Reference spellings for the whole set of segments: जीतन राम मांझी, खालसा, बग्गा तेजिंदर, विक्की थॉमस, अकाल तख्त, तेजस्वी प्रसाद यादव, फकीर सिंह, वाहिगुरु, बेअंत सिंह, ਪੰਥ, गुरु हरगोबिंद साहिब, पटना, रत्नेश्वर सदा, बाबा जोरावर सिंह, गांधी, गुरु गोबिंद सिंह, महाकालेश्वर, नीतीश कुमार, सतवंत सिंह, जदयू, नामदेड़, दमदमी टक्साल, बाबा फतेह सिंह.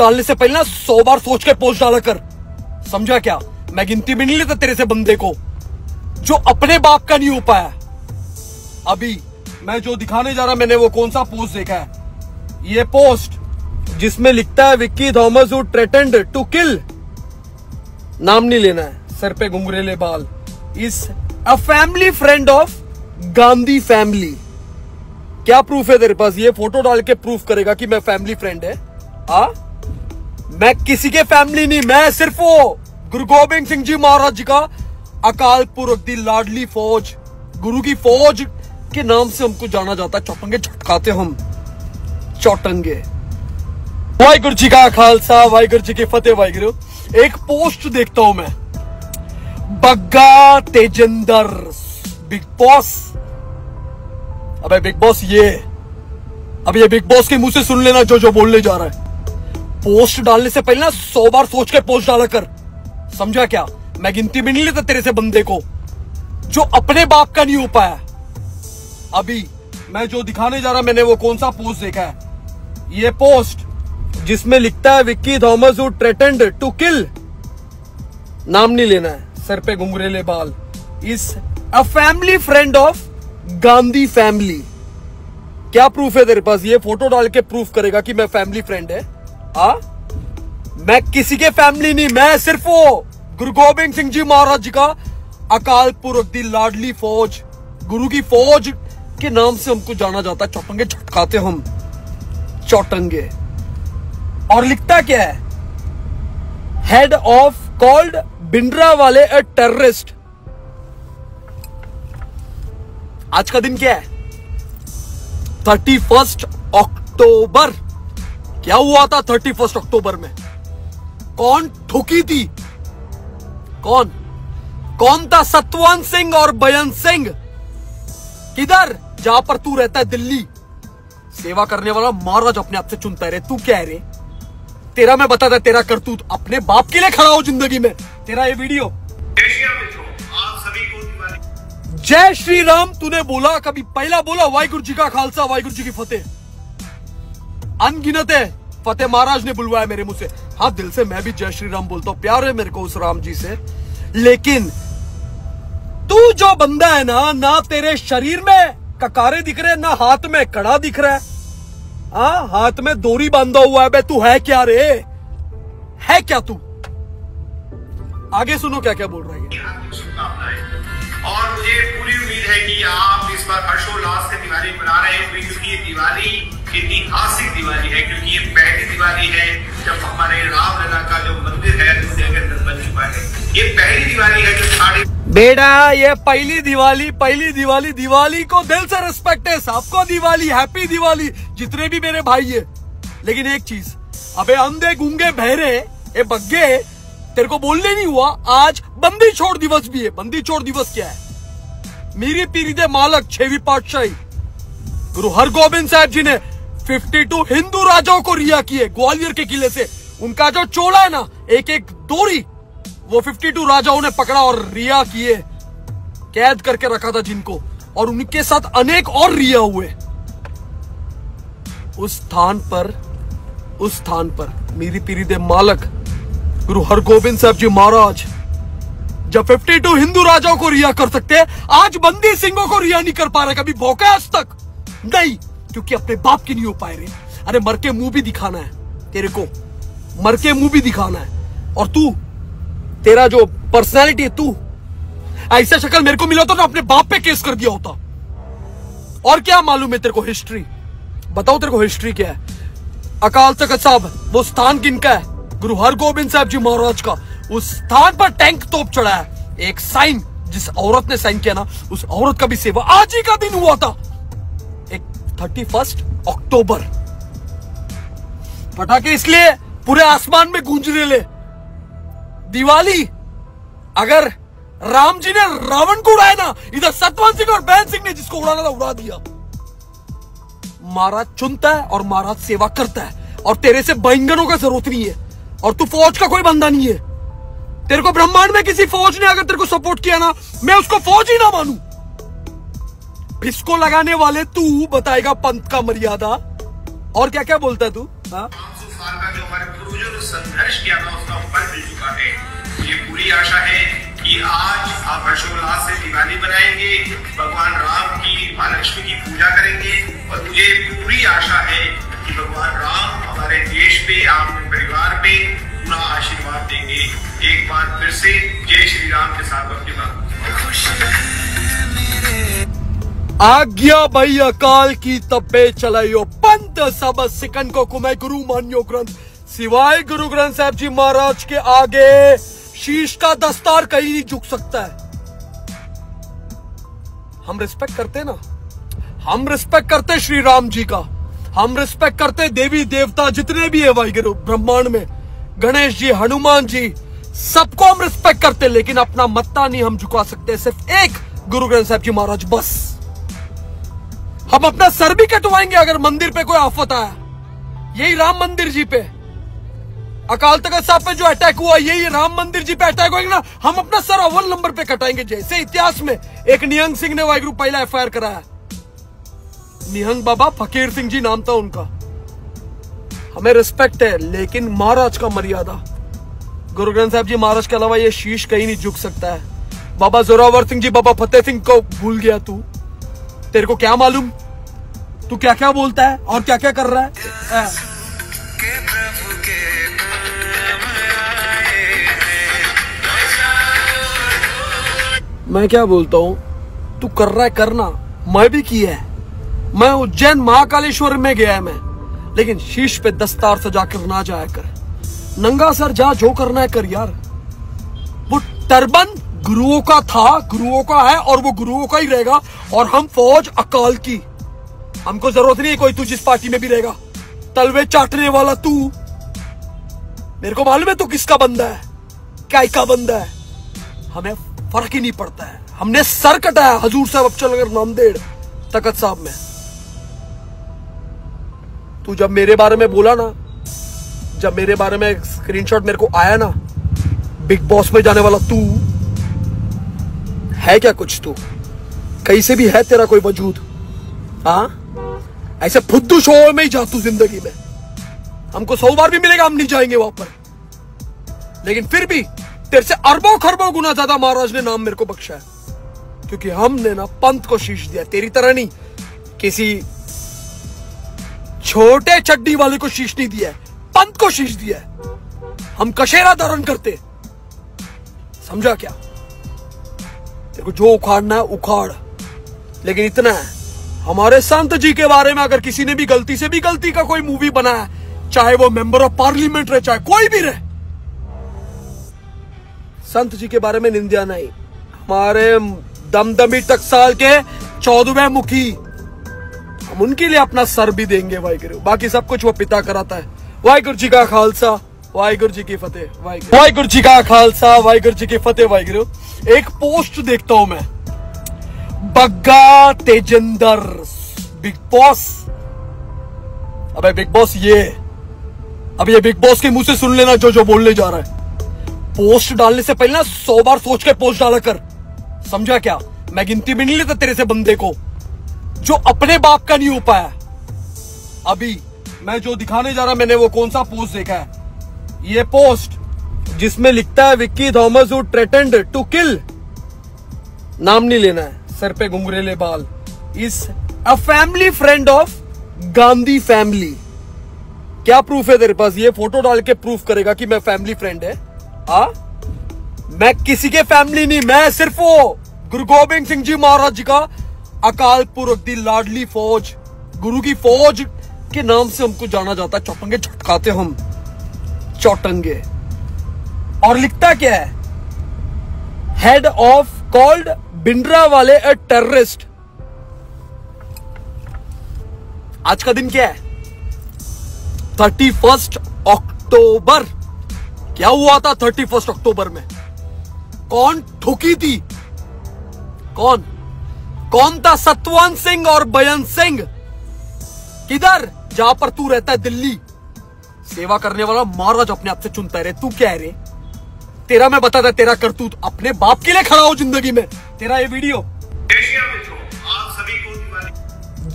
डालने से पहले ना 100 बार सोच के पोस्ट डाला कर, समझा क्या? मैं गिनती भी नहीं लेता तेरे से बंदे को जो अपने बाप का नहीं हो पाया। अभी मैं जो दिखाने जा रहा, मैंने वो कौन सा पोस्ट देखा है? ये पोस्ट जिसमें लिखता है विक्की थॉमस who threatened to kill, नाम नहीं लेना है, सर पे घुंघरेले बाल, is a family friend of गांधी family. क्या प्रूफ है तेरे पास? ये फोटो डाल के प्रूफ करेगा कि मैं फैमिली फ्रेंड है? मैं किसी के फैमिली नहीं, मैं सिर्फ वो गुरु गोबिंद सिंह जी महाराज जी का अकाल पुरख, दी लाडली फौज, गुरु की फौज के नाम से हमको जाना जाता है। चौटंगे छटकाते हम, चौटंगे। वाहिगुरु जी का खालसा, वाहिगुरु जी की फतेह। वाहिगुरु, एक पोस्ट देखता हूं मैं, बग्गा तेजिंदर, बिग बॉस। अबे बिग बॉस, ये अब ये बिग बॉस के मुंह से सुन लेना जो जो बोलने जा रहा है। पोस्ट डालने से पहले ना 100 बार सोच के पोस्ट डाला कर, समझा क्या? मैं गिनती भी नहीं लेता तेरे से बंदे को जो अपने बाप का नहीं हो पाया। अभी मैं जो दिखाने जा रहा, मैंने वो कौन सा पोस्ट देखा है? ये पोस्ट जिसमें लिखता है विक्की थॉमस who threatened to kill, नाम नहीं लेना है, सर पे घुंघरेले बाल, is a family friend of गांधी family. क्या प्रूफ है तेरे पास? ये फोटो डाल के प्रूफ करेगा कि मैं फैमिली फ्रेंड है? मैं किसी के फैमिली नहीं, मैं सिर्फ वो गुरु गोबिंद सिंह जी महाराज जी का अकाल पुरख, दी लाडली फौज, गुरु की फौज के नाम से हमको जाना जाता है। चौटंगे छटकाते हम, चौटंगे। और लिखता क्या है? हेड ऑफ कॉल्ड बिंद्रा वाले ए टेररिस्ट। आज का दिन क्या है? 31 अक्टूबर। क्या हुआ था 31 अक्टूबर में? कौन ठुकी थी? कौन था? सतवंत सिंह और बेअंत सिंह। किधर? जहां पर तू रहता है, दिल्ली। सेवा करने वाला महाराज अपने आप से चुनता है रे, तू क्या है रे? तेरा मैं बताता, तेरा करतूत। अपने बाप के लिए खड़ा हो जिंदगी में। तेरा ये वीडियो। जय श्री राम तूने बोला, कभी पहला बोला वाहिगुरु जी का खालसा, वाहिगुरु जी की फतेह। अनगिनत है, फतेह महाराज ने बुलवाया मेरे मुंह से। हाँ, दिल से मैं भी जय श्री राम बोलता हूँ, प्यार है मेरे को उस राम जी से। लेकिन तू जो बंदा है ना, ना तेरे शरीर में ककारे दिख रहे, ना हाथ में कड़ा दिख रहा है। हाथ में दोरी बांधा हुआ है बे, तू है क्या रे? है क्या तू? आगे सुनो क्या क्या बोल रहा है। और मुझे पूरी उम्मीद है कि आप इस बार हर्षोल्लास से दिवाली मना रहे होंगे, क्योंकि ये दिवाली ऐतिहासिक दिवाली है, क्योंकि ये पहली दिवाली है जब हमारे रामलला का जो मंदिर है उसके अंदर बन चुका है। ये पहली दिवाली है जो साढ़े बेटा, ये पहली दिवाली। दिवाली को दिल से रिस्पेक्ट है सबको। दिवाली, हैप्पी दिवाली जितने भी मेरे भाई है। लेकिन एक चीज, अबे अंधे गूंगे बहरे ए बग्गे, तेरे को बोलने नहीं हुआ, आज बंदी छोड़ दिवस भी है। बंदी छोड़ दिवस क्या है? मेरी पीरी दे मालक छेवी पातशाही गुरु हरगोबिंद साहिब जी ने 52 हिंदू राजाओं को रिहा किए ग्वालियर के किले से। उनका जो चोला है ना, एक एक डोरी, वो 52 राजाओं ने पकड़ा और रिहा किए, कैद करके रखा था जिनको, और उनके साथ अनेक और रिहा हुए। उस स्थान पर मेरी पीरी दे मालक गुरु हरगोबिंद साहब जी महाराज जब 52 हिंदू राजाओं को रिहा कर सकते हैं, आज बंदी सिंहों को रिहा नहीं कर पा रहे। कभी भौंका आज तक नहीं, क्योंकि अपने बाप के नहीं हो पाए रे। अरे मर के मुंह भी दिखाना है तेरे को, मर के मुंह भी दिखाना है। और तू, तेरा जो पर्सनैलिटी है, तू ऐसा शक्ल मेरे को मिला तो ना अपने बाप पे केस कर दिया होता। और क्या मालूम है तेरे को हिस्ट्री? बताओ तेरे को हिस्ट्री क्या है? अकाल तख्त साहब, वो स्थान किनका है? गुरु हरगोबिंद साहब जी महाराज का। उस स्थान पर टैंक तोप चढ़ा है। एक साइन, जिस औरत ने साइन किया ना, उस औरत का भी सेवा आज ही का दिन हुआ था, एक 31 अक्टूबर। पटाखे इसलिए पूरे आसमान में गूंजने ले। दिवाली, अगर राम जी ने रावण को उड़ाया ना, इधर सतवंत सिंह और बेअंत सिंह ने जिसको उड़ाना था उड़ा दिया। महाराज चुनता है और महाराज सेवा करता है, और तेरे से बैंगनों का जरूरत नहीं है, और तू फौज का कोई बंदा नहीं है। तेरे को ब्रह्मांड में किसी फौज ने अगर तेरे को सपोर्ट किया ना, मैं उसको फौज ही ना मानू। इसको लगाने वाले तू बताएगा पंथ का मर्यादा। और क्या क्या बोलता है तू? 500 साल का जो हमारे किया था उसका फल मिल चुका है। ये पूरी आशा है कि आज आप हर्षोल्लास से दिवाली बनाएंगे, भगवान राम की माँ लक्ष्मी की पूजा करेंगे और मुझे पूरी आशा है कि भगवान राम हमारे देश पे, आपके परिवार पे पूरा आशीर्वाद देंगे। एक बार फिर से जय श्री राम के साथ आपके साथ आज्ञा भाई अकाल की तब्बे चलाइयो पंथ सब सिकन को कुमे गुरु मान्यो ग्रंथ सिवाय गुरु ग्रंथ साहब जी महाराज के आगे शीश का दस्तार कहीं नहीं झुक सकता है। हम रिस्पेक्ट करते ना, हम रिस्पेक्ट करते श्री राम जी का, हम रिस्पेक्ट करते देवी देवता जितने भी है भाई गुरु ब्रह्मांड में, गणेश जी, हनुमान जी, सबको हम रिस्पेक्ट करते, लेकिन अपना मत्ता नहीं हम झुका सकते सिर्फ एक गुरु ग्रंथ साहब जी महाराज। बस हम अपना सर भी कटवाएंगे अगर मंदिर पे कोई आफत आया। यही राम मंदिर जी पे, अकाल तख्त साहब पे जो अटैक हुआ, यही राम मंदिर जी पे अटैक होगा ना, हम अपना सर अव्वल नंबर पे कटाएंगे। जैसे इतिहास में एक निहंग सिंह ने वाहिगुरु पहला FIR कराया, निहंग बाबा फकीर सिंह जी नाम था उनका। हमें रिस्पेक्ट है लेकिन महाराज का मर्यादा, गुरु ग्रंथ साहब जी महाराज के अलावा ये शीश कहीं नहीं झुक सकता है। बाबा जोरावर सिंह जी, बाबा फतेह सिंह को भूल गया तू, तेरे को क्या मालूम तू क्या क्या बोलता है और क्या क्या कर रहा है। मैं क्या बोलता हूँ, तू कर रहा है करना, मैं भी किया है। मैं उज्जैन महाकालेश्वर में गया है मैं, लेकिन शीश पे दस्तार सजा कर ना जाया कर, नंगा सर जा, जो करना है कर यार। वो टर्बन गुरुओं का था, गुरुओं का है और वो गुरुओं का ही रहेगा। और हम फौज अकाल की, हमको जरूरत नहीं है कोई तू जिस पार्टी में भी रहेगा तलवे चाटने वाला। तू, मेरे को मालूम है तू किसका बंदा है, काय का बंदा है, हमें फर्क ही नहीं पड़ता है। हमने सर कटाया हजूर साहब अफजल नगर नामदेड़ तखत साहब में। तू जब मेरे बारे में बोला ना, जब मेरे बारे में स्क्रीनशॉट मेरे को आया ना, बिग बॉस में जाने वाला तू है क्या कुछ, तू कहीं से भी है तेरा कोई वजूद? हाँ, ऐसे फुद्दू शो में ही जा तू जिंदगी में, हमको 100 बार भी मिलेगा हम नहीं जाएंगे वहां पर। लेकिन फिर भी तेरे से अरबों खरबों गुना ज्यादा महाराज ने नाम मेरे को बख्शा है, क्योंकि हमने ना पंथ को शीश दिया, तेरी तरह नहीं, किसी छोटे चड्डी वाले को शीश नहीं दिया है, पंथ को शीश दिया है। हम कशेरा धारण करते, समझा क्या? तेरे को जो उखाड़ना है उखाड़, लेकिन इतना है हमारे संत जी के बारे में अगर किसी ने भी गलती से भी गलती का कोई मूवी बनाया, चाहे वो मेंबर ऑफ पार्लियामेंट रहे चाहे कोई भी रहे, संत जी के बारे में निंदा नहीं। हमारे दमदमी टक्साल के 14वें मुखी, हम उनके लिए अपना सर भी देंगे वाहिगुरु, बाकी सब कुछ वो पिता कराता है। वाहिगुरु जी का खालसा, वाहिगुरु जी की फतेह। वाहिगुरु जी का खालसा, वाहिगुरु जी की फतेह। वाहिगुरु, एक पोस्ट देखता हूं मैं, बग्गा तेजिंदर बिग बॉस। अबे बिग बॉस, ये अब ये बिग बॉस के मुंह से सुन लेना जो बोलने जा रहा है। पोस्ट डालने से पहले ना 100 बार सोच के पोस्ट डाला कर, समझा क्या? मैं गिनती भी नहीं लेता तेरे से बंदे को जो अपने बाप का नहीं हो पाया। अभी मैं जो दिखाने जा रहा, मैंने वो कौन सा पोस्ट देखा है, ये पोस्ट जिसमें लिखता है विक्की थॉमस who threatened to kill, नाम नहीं लेना है, सर पे घुंघरेले बाल, is a family friend of गांधी family. क्या प्रूफ है तेरे पास? ये फोटो डाल के प्रूफ करेगा कि मैं फैमिली फ्रेंड है? आ? मैं किसी के फैमिली नहीं, मैं सिर्फ वो गुरु गोबिंद सिंह जी महाराज जी का अकाल पुरख, दी लाडली फौज, गुरु की फौज के नाम से हमको जाना जाता है। चौटंगे झटकाते हम, चौटंगे। और लिखता क्या है? हेड ऑफ कॉल्ड बिंद्रा वाले ए टेररिस्ट। आज का दिन क्या है? 31 अक्टूबर। क्या हुआ था 31 अक्टूबर में? कौन ठुकी थी? कौन था? सतवंत सिंह और बेअंत सिंह। किधर? जहां पर तू रहता है, दिल्ली। सेवा करने वाला महाराज अपने आप से चुनता है। तू क्या है रे? तेरा मैं बताता, तेरा करतूत, अपने बाप के लिए खड़ा हो जिंदगी में, तेरा ये वीडियो।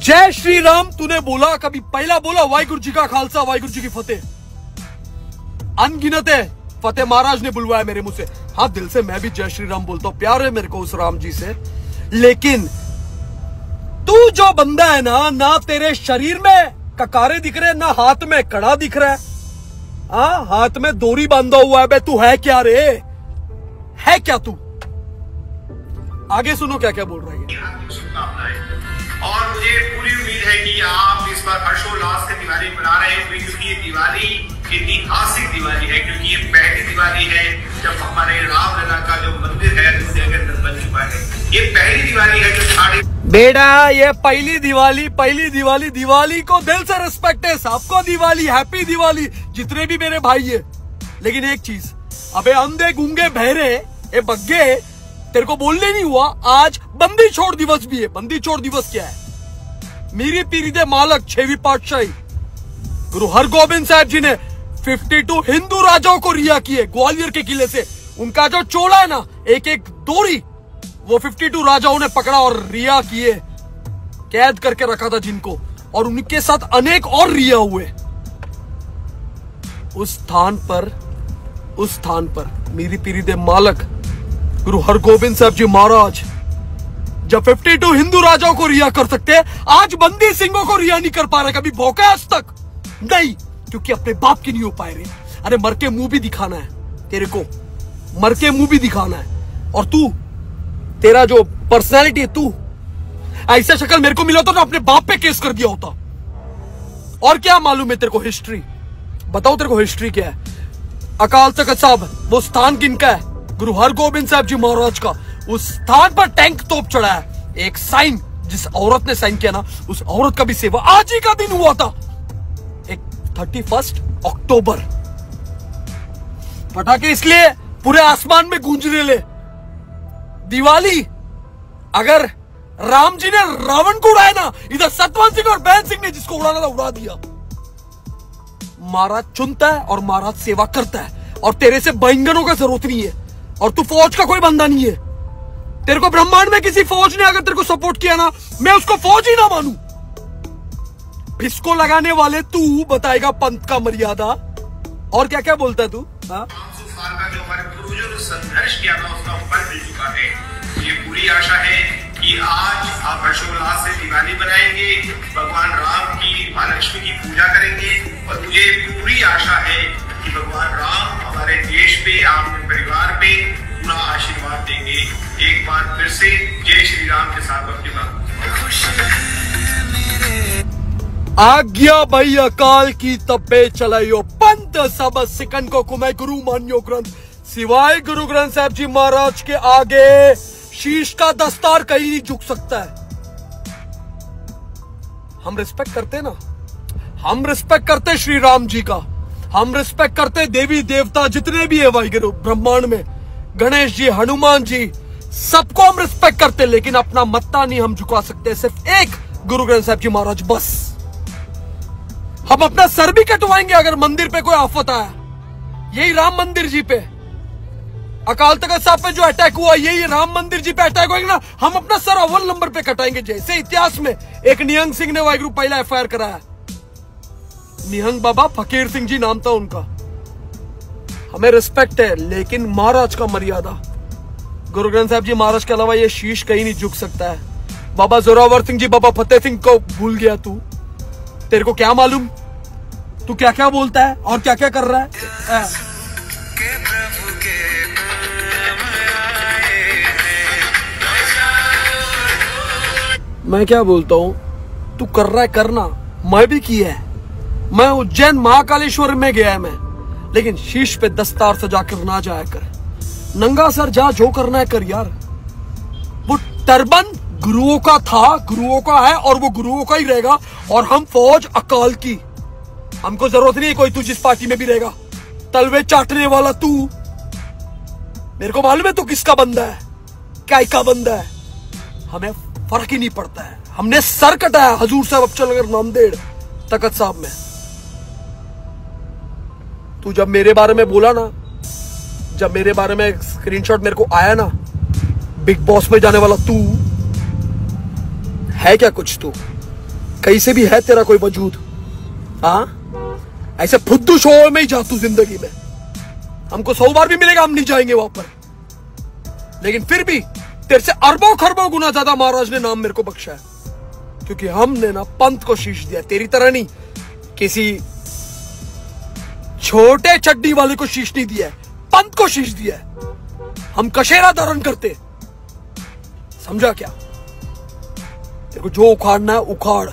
जय श्री राम तूने बोला, कभी पहला बोला वाहिगुरु जी का खालसा वाहिगुरु जी की फतेह। अनगिनत है। फतेह महाराज ने बुलवाया मेरे मुंह से। हाँ, दिल से मैं भी जय श्री राम बोलता हूँ, प्यार है मेरे को उस राम जी से। लेकिन तू जो बंदा है ना, ना तेरे शरीर में ककारे दिख रहे, ना हाथ में कड़ा दिख रहा है। हाँ, हाथ में दोरी बांधा हुआ है बे, तू है क्या रे? है क्या तू? आगे सुनो क्या क्या बोल रही है। और मुझे पूरी उम्मीद है कि आप इस बार हर्षोल्लास से दिवाली मना रहे होंगे, क्योंकि ये दिवाली ऐतिहासिक दिवाली है, क्योंकि ये पहली दिवाली है जब हमारे रामलला का जो मंदिर है उसके अंदर बन चुका है। ये पहली दिवाली है जो साढ़े बेटा, ये पहली दिवाली दिवाली को दिल से रिस्पेक्ट है सबको। दिवाली, हैप्पी दिवाली जितने भी मेरे भाई है। लेकिन एक चीज, अबे अंधे गूंगे बहरे ए बग्गे, तेरे को बोलने नहीं हुआ, आज बंदी छोड़ दिवस भी है। बंदी छोड़ दिवस क्या है? मीरी पीरी दे मालक छेवी पातशाही गुरु हरगोबिंद साहिब जी ने 52 हिंदू राजाओं को रिहा किए ग्वालियर के किले से। उनका जो चोला है ना, एक एक दोरी, वो 52 राजाओं ने पकड़ा और रिहा किए, कैद करके रखा था जिनको, और उनके साथ अनेक और रिहा हुए। उस स्थान पर मेरी पीरी दे मालक गुरु हरगोबिंद साहब जी महाराज जब 52 हिंदू राजाओं को रिहा कर सकते, आज बंदी सिंहों को रिहा नहीं कर पा रहे। कभी भौंका आज तक नहीं, क्योंकि अपने बाप की नहीं हो पाए रहे। अरे मर के मुंह भी दिखाना है तेरे को, मर के मुंह भी दिखाना है। और तू, तेरा जो पर्सनालिटी है, तू ऐसा शक्ल मेरे को मिला तो ना अपने बाप पे केस कर दिया होता। और क्या मालूम है तेरे को हिस्ट्री? बताओ तेरे को हिस्ट्री क्या है? अकाल तख्त साहब, वो स्थान किनका है? गुरु हरगोबिंद साहब जी महाराज का। उस स्थान पर टैंक तोप चढ़ा है। एक साइन, जिस औरत ने साइन किया ना, उस औरत का भी सेवा आज ही का दिन हुआ था, एक 31 अक्टूबर। पटाखे इसलिए पूरे आसमान में गूंजने ले। दिवाली, अगर राम जी ने रावण को उड़ाया ना, इधर सतवंत सिंह और बेअंत सिंह ने जिसको उड़ाना था उड़ा दिया। महाराज चुनता है और महाराज सेवा करता है, और तेरे से बैंगनों का जरूरत नहीं है, और तू फौज का कोई बंदा नहीं है। तेरे को ब्रह्मांड में किसी फौज ने अगर तेरे को सपोर्ट किया ना, मैं उसको फौज ही ना मानू। इसको लगाने वाले तू बताएगा पंथ का मर्यादा, और क्या क्या बोलता है तू। हाँ, जो हमारे पूर्वजों ने संघर्ष किया था उसका फल मिल चुका है। ये पूरी आशा है कि आज आप हर्षोल्लास से दिवाली मनाएंगे, भगवान राम की, माँ लक्ष्मी की पूजा करेंगे, और मुझे पूरी आशा है कि भगवान राम हमारे देश पे, आपके परिवार पे पूरा आशीर्वाद देंगे। एक बार फिर से जय श्री राम के साथ अपनी बात। आज्ञा भाई अकाल की तब्बे चलाइयो पंथ सब सिकन को कुमे गुरु मान्यो ग्रंथ। सिवाय गुरु ग्रंथ साहब जी महाराज के आगे शीश का दस्तार कहीं नहीं झुक सकता है। हम रिस्पेक्ट करते ना, हम रिस्पेक्ट करते श्री राम जी का, हम रिस्पेक्ट करते देवी देवता जितने भी है भाई गुरु ब्रह्मांड में, गणेश जी, हनुमान जी, सबको हम रिस्पेक्ट करते। लेकिन अपना मत्ता नहीं हम झुका सकते, सिर्फ एक गुरु ग्रंथ साहब जी महाराज। बस हम अपना सर भी कटवाएंगे अगर मंदिर पे कोई आफत आया। यही राम मंदिर जी पे, अकाल तख्त साहब पे जो अटैक हुआ, यही राम मंदिर जी पे अटैक होगा ना, हम अपना सर अव्वल नंबर पे कटाएंगे। जैसे इतिहास में एक निहंग सिंह ने वाहिगुरु पहला FIR कराया, निहंग बाबा फकीर सिंह जी नाम था उनका। हमें रिस्पेक्ट है, लेकिन महाराज का मर्यादा, गुरु ग्रंथ साहब जी महाराज के अलावा ये शीश कहीं नहीं झुक सकता है। बाबा जोरावर सिंह जी, बाबा फतेह सिंह को भूल गया तू? तेरे को क्या मालूम तू क्या क्या बोलता है और क्या क्या कर रहा है। मैं क्या बोलता हूँ, तू कर रहा है करना। मैं भी किया है, मैं उज्जैन महाकालेश्वर में गया है मैं। लेकिन शीश पे दस्तार सजा कर ना जाया कर, नंगा सर जा, जो करना है कर यार। वो टर्बन गुरुओं का था, गुरुओं का है, और वो गुरुओं का ही रहेगा। और हम फौज अकाल की, हमको जरूरत नहीं कोई तू जिस पार्टी में भी रहेगा तलवे चाटने वाला। तू, मेरे को मालूम है तू किसका बंदा है, क्या का बंदा है, हमें फर्क ही नहीं पड़ता है। हमने सर कटाया हजूर साहब अफजल नगर नामदेड़ तखत साहब में। तू जब मेरे बारे में बोला ना, जब मेरे बारे में स्क्रीनशॉट मेरे को आया ना, बिग बॉस में जाने वाला तू है क्या? कुछ तू कहीं से भी है तेरा कोई वजूद? हाँ, ऐसे फुद्दू शो में ही जा तू जिंदगी में। हमको 100 बार भी मिलेगा, हम नहीं जाएंगे वहां पर। लेकिन फिर भी तेरे से अरबों खरबों गुना ज्यादा महाराज ने नाम मेरे को बख्शा है, क्योंकि हमने ना पंथ को शीश दिया, तेरी तरह नहीं, किसी छोटे चड्डी वाले को शीश नहीं दिया है, पंथ को शीश दिया है। हम कशेरा धारण करते, समझा क्या? तेरे को जो उखाड़ना है उखाड़,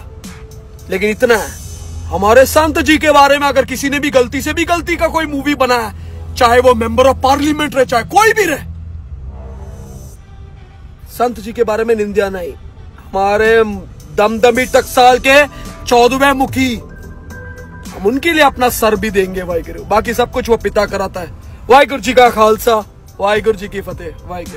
लेकिन इतना है हमारे संत जी के बारे में अगर किसी ने भी गलती से भी गलती का कोई मूवी बनाया, चाहे वो मेंबर ऑफ पार्लियामेंट रहे चाहे कोई भी रहे, संत जी के बारे में निंदा नहीं। हमारे दमदमी टक्साल के 14वें मुखी, हम उनके लिए अपना सर भी देंगे वाहिगुरु। बाकी सब कुछ वो पिता कराता है। वाहिगुरु जी का खालसा, वाहिगुरु जी की फतेह, वाहिगुरु।